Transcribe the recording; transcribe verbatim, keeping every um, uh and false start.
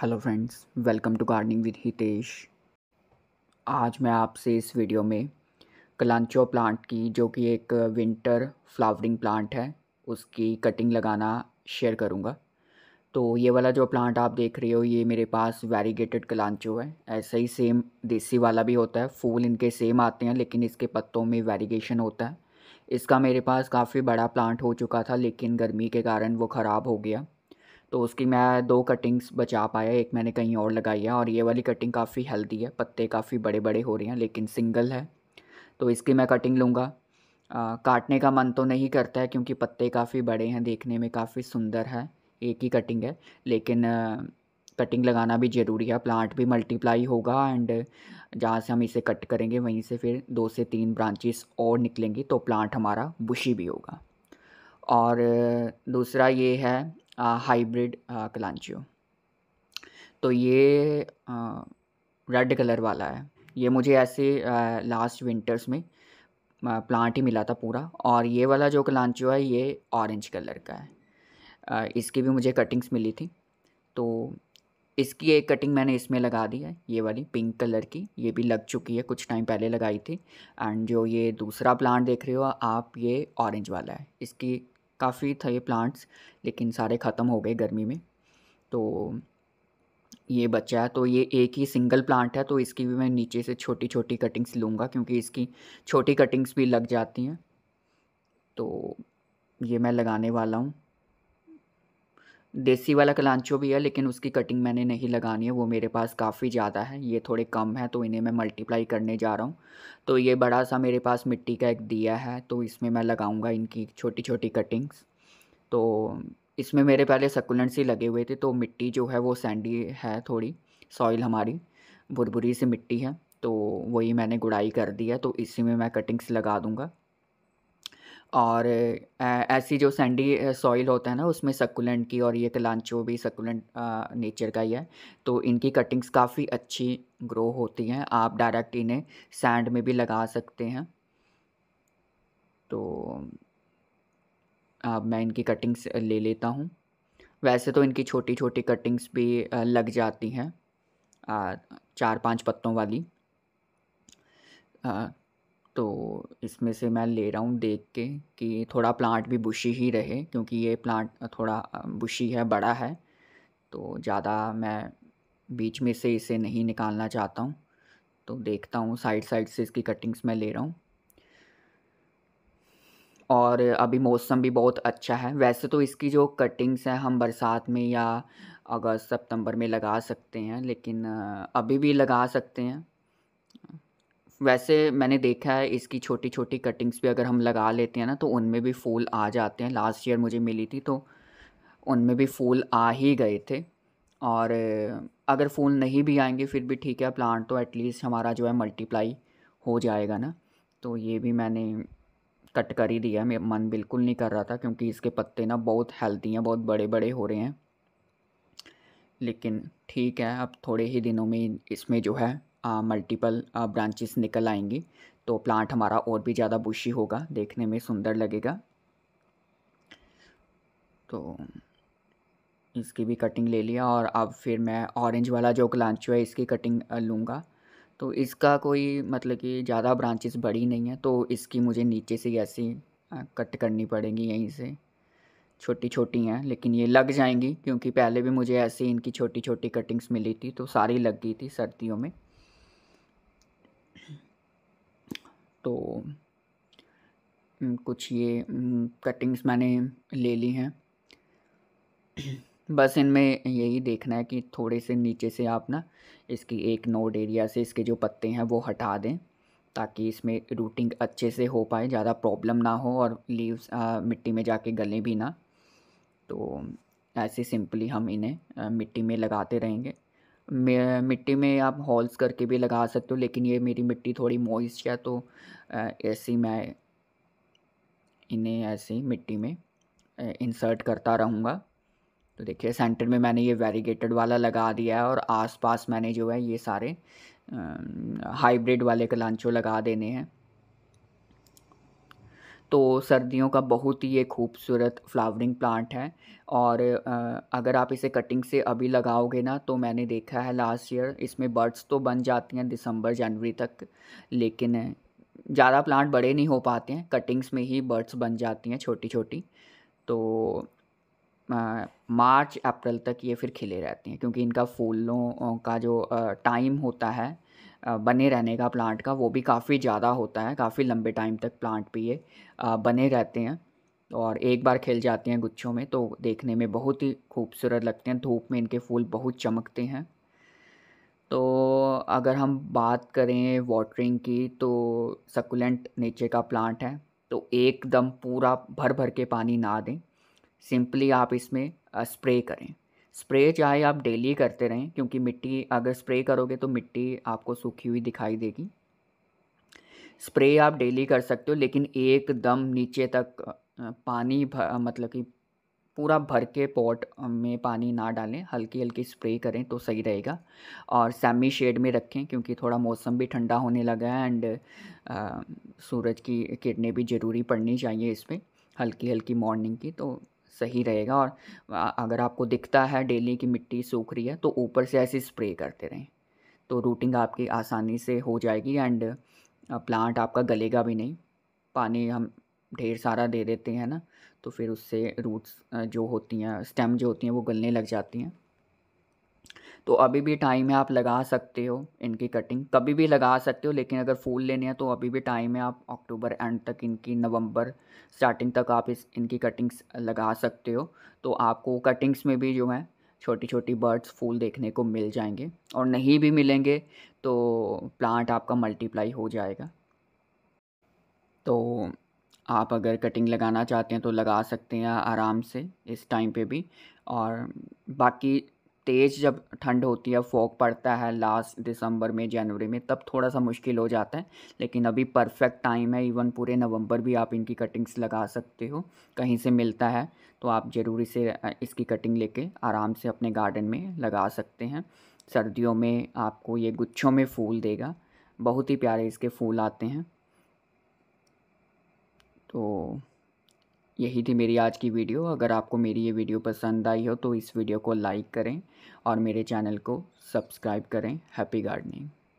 Hello friends, welcome to gardening with Hitesh. आज मैं आपसे इस वीडियो में कलांचो प्लांट की, जो कि एक विंटर फ्लावरिंग प्लांट है, उसकी कटिंग लगाना शेयर करूंगा। तो ये वाला जो प्लांट आप देख रहे हो, ये मेरे पास वैरीगेटेड कलांचो है। ऐसा ही सेम देसी वाला भी होता है, फूल इनके सेम आते हैं, लेकिन इसके पत्तों में वैरीगेशन होता है। इसका मेरे पास काफ़ी बड़ा प्लांट हो चुका था, लेकिन गर्मी के कारण वो ख़राब हो गया। तो उसकी मैं दो कटिंग्स बचा पाया, एक मैंने कहीं और लगाई है। और ये वाली कटिंग काफ़ी हेल्दी है, पत्ते काफ़ी बड़े बड़े हो रहे हैं, लेकिन सिंगल है, तो इसकी मैं कटिंग लूँगा। काटने का मन तो नहीं करता है, क्योंकि पत्ते काफ़ी बड़े हैं, देखने में काफ़ी सुंदर है। एक ही कटिंग है, लेकिन आ, कटिंग लगाना भी ज़रूरी है। प्लांट भी मल्टीप्लाई होगा एंड जहाँ से हम इसे कट करेंगे वहीं से फिर दो से तीन ब्रांचेस और निकलेंगी, तो प्लांट हमारा बुशी भी होगा। और दूसरा ये है हाइब्रिड कलांचियो, तो ये रेड कलर वाला है। ये मुझे ऐसे लास्ट विंटर्स में आ, प्लांट ही मिला था पूरा। और ये वाला जो कलांचियो है, ये ऑरेंज कलर का है। आ, इसकी भी मुझे कटिंग्स मिली थी, तो इसकी एक कटिंग मैंने इसमें लगा दी है, ये वाली पिंक कलर की। ये भी लग चुकी है, कुछ टाइम पहले लगाई थी। एंड जो ये दूसरा प्लांट देख रहे हो आप, ये ऑरेंज वाला है। इसकी काफ़ी था ये प्लांट्स, लेकिन सारे ख़त्म हो गए गर्मी में, तो ये बचा है। तो ये एक ही सिंगल प्लांट है, तो इसकी भी मैं नीचे से छोटी छोटी कटिंग्स लूँगा, क्योंकि इसकी छोटी कटिंग्स भी लग जाती हैं। तो ये मैं लगाने वाला हूँ। देसी वाला कलांचो भी है, लेकिन उसकी कटिंग मैंने नहीं लगानी है, वो मेरे पास काफ़ी ज़्यादा है, ये थोड़े कम है, तो इन्हें मैं मल्टीप्लाई करने जा रहा हूँ। तो ये बड़ा सा मेरे पास मिट्टी का एक दिया है, तो इसमें मैं लगाऊंगा इनकी छोटी छोटी कटिंग्स। तो इसमें मेरे पहले सकुलेंट्स ही लगे हुए थे, तो मिट्टी जो है वो सैंडी है, थोड़ी सॉइल हमारी भुरभुरी सी मिट्टी है, तो वही मैंने गुड़ाई कर दी है, तो इसी में मैं कटिंग्स लगा दूँगा। और ऐसी जो सैंडी सॉइल होता है ना, उसमें सकुलेंट की, और ये कलांचो भी सकुलेंट नेचर का ही है, तो इनकी कटिंग्स काफ़ी अच्छी ग्रो होती हैं। आप डायरेक्ट इन्हें सैंड में भी लगा सकते हैं। तो अब मैं इनकी कटिंग्स ले लेता हूँ। वैसे तो इनकी छोटी छोटी कटिंग्स भी लग जाती हैं, चार पांच पत्तों वाली, आ, तो इसमें से मैं ले रहा हूँ देख के कि थोड़ा प्लांट भी बुशी ही रहे, क्योंकि ये प्लांट थोड़ा बुशी है, बड़ा है, तो ज़्यादा मैं बीच में से इसे नहीं निकालना चाहता हूँ। तो देखता हूँ, साइड साइड से इसकी कटिंग्स मैं ले रहा हूँ। और अभी मौसम भी बहुत अच्छा है। वैसे तो इसकी जो कटिंग्स हैं, हम बरसात में या अगस्त सितंबर में लगा सकते हैं, लेकिन अभी भी लगा सकते हैं। वैसे मैंने देखा है, इसकी छोटी छोटी कटिंग्स भी अगर हम लगा लेते हैं ना, तो उनमें भी फूल आ जाते हैं। लास्ट ईयर मुझे मिली थी, तो उनमें भी फूल आ ही गए थे। और अगर फूल नहीं भी आएंगे फिर भी ठीक है, प्लांट तो एटलीस्ट हमारा जो है मल्टीप्लाई हो जाएगा ना। तो ये भी मैंने कट कर ही दिया, मेरा मन बिल्कुल नहीं कर रहा था, क्योंकि इसके पत्ते ना बहुत हेल्दी हैं, बहुत बड़े बड़े हो रहे हैं। लेकिन ठीक है, अब थोड़े ही दिनों में इसमें जो है मल्टीपल ब्रांचेस निकल आएंगी, तो प्लांट हमारा और भी ज़्यादा बुशी होगा, देखने में सुंदर लगेगा। तो इसकी भी कटिंग ले लिया। और अब फिर मैं ऑरेंज वाला जो कलांचो है, इसकी कटिंग लूँगा। तो इसका कोई मतलब कि ज़्यादा ब्रांचेस बड़ी नहीं है, तो इसकी मुझे नीचे से ऐसी कट करनी पड़ेगी, यहीं से। छोटी छोटी हैं, लेकिन ये लग जाएंगी, क्योंकि पहले भी मुझे ऐसी इनकी छोटी छोटी कटिंग्स मिली थी, तो सारी लग गई थी सर्दियों में। तो कुछ ये कटिंग्स मैंने ले ली हैं। बस इनमें यही देखना है कि थोड़े से नीचे से आप ना इसकी एक नोड एरिया से इसके जो पत्ते हैं वो हटा दें, ताकि इसमें रूटिंग अच्छे से हो पाए, ज़्यादा प्रॉब्लम ना हो, और लीव्स मिट्टी में जाके गलें भी ना। तो ऐसे सिंपली हम इन्हें आ, मिट्टी में लगाते रहेंगे। मिट्टी में आप हॉल्स करके भी लगा सकते हो, लेकिन ये मेरी मिट्टी थोड़ी मॉइस्ट है, तो ऐसी मैं इन्हें ऐसी मिट्टी में इंसर्ट करता रहूँगा। तो देखिए, सेंटर में मैंने ये वैरीगेटेड वाला लगा दिया है, और आसपास मैंने जो है ये सारे हाइब्रिड वाले कलांचो लगा देने हैं। तो सर्दियों का बहुत ही ये खूबसूरत फ्लावरिंग प्लांट है। और अगर आप इसे कटिंग से अभी लगाओगे ना, तो मैंने देखा है लास्ट ईयर इसमें बर्ड्स तो बन जाती हैं दिसंबर जनवरी तक, लेकिन ज़्यादा प्लांट बड़े नहीं हो पाते हैं, कटिंग्स में ही बर्ड्स बन जाती हैं छोटी छोटी। तो मार्च अप्रैल तक ये फिर खिले रहती हैं, क्योंकि इनका फूलों का जो टाइम होता है बने रहने का प्लांट का, वो भी काफ़ी ज़्यादा होता है। काफ़ी लंबे टाइम तक प्लांट पे ये बने रहते हैं और एक बार खिल जाते हैं गुच्छों में, तो देखने में बहुत ही खूबसूरत लगते हैं। धूप में इनके फूल बहुत चमकते हैं। तो अगर हम बात करें वाटरिंग की, तो सकुलेंट नेचर का प्लांट है, तो एकदम पूरा भर भर के पानी ना दें। सिंपली आप इसमें स्प्रे करें। स्प्रे चाहे आप डेली करते रहें, क्योंकि मिट्टी अगर स्प्रे करोगे तो मिट्टी आपको सूखी हुई दिखाई देगी। स्प्रे आप डेली कर सकते हो, लेकिन एकदम नीचे तक पानी भर, मतलब कि पूरा भर के पॉट में पानी ना डालें, हल्की हल्की स्प्रे करें तो सही रहेगा। और सेमी शेड में रखें, क्योंकि थोड़ा मौसम भी ठंडा होने लगा है एंड सूरज की किरणें भी ज़रूरी पड़नी चाहिए इसमें, हल्की हल्की मॉर्निंग की, तो सही रहेगा। और अगर आपको दिखता है डेली की मिट्टी सूख रही है, तो ऊपर से ऐसे स्प्रे करते रहें, तो रूटिंग आपकी आसानी से हो जाएगी एंड प्लांट आपका गलेगा भी नहीं। पानी हम ढेर सारा दे देते हैं ना, तो फिर उससे रूट्स जो होती हैं, स्टेम जो होती हैं, वो गलने लग जाती हैं। तो अभी भी टाइम है, आप लगा सकते हो इनकी कटिंग, कभी भी लगा सकते हो। लेकिन अगर फूल लेने हैं तो अभी भी टाइम है, आप अक्टूबर एंड तक इनकी, नवंबर स्टार्टिंग तक आप इस इनकी कटिंग्स लगा सकते हो। तो आपको कटिंग्स में भी जो है छोटी छोटी बर्ड्स फूल देखने को मिल जाएंगे, और नहीं भी मिलेंगे तो प्लांट आपका मल्टीप्लाई हो जाएगा। तो आप अगर कटिंग लगाना चाहते हैं तो लगा सकते हैं आराम से इस टाइम पे भी। और बाकी तेज़ जब ठंड होती है, फॉग पड़ता है लास्ट दिसंबर में जनवरी में, तब थोड़ा सा मुश्किल हो जाता है, लेकिन अभी परफेक्ट टाइम है। इवन पूरे नवंबर भी आप इनकी कटिंग्स लगा सकते हो, कहीं से मिलता है तो आप ज़रूर इसे इसकी कटिंग लेके आराम से अपने गार्डन में लगा सकते हैं। सर्दियों में आपको ये गुच्छों में फूल देगा, बहुत ही प्यारे इसके फूल आते हैं। तो यही थी मेरी आज की वीडियो। अगर आपको मेरी ये वीडियो पसंद आई हो तो इस वीडियो को लाइक करें और मेरे चैनल को सब्सक्राइब करें। Happy gardening.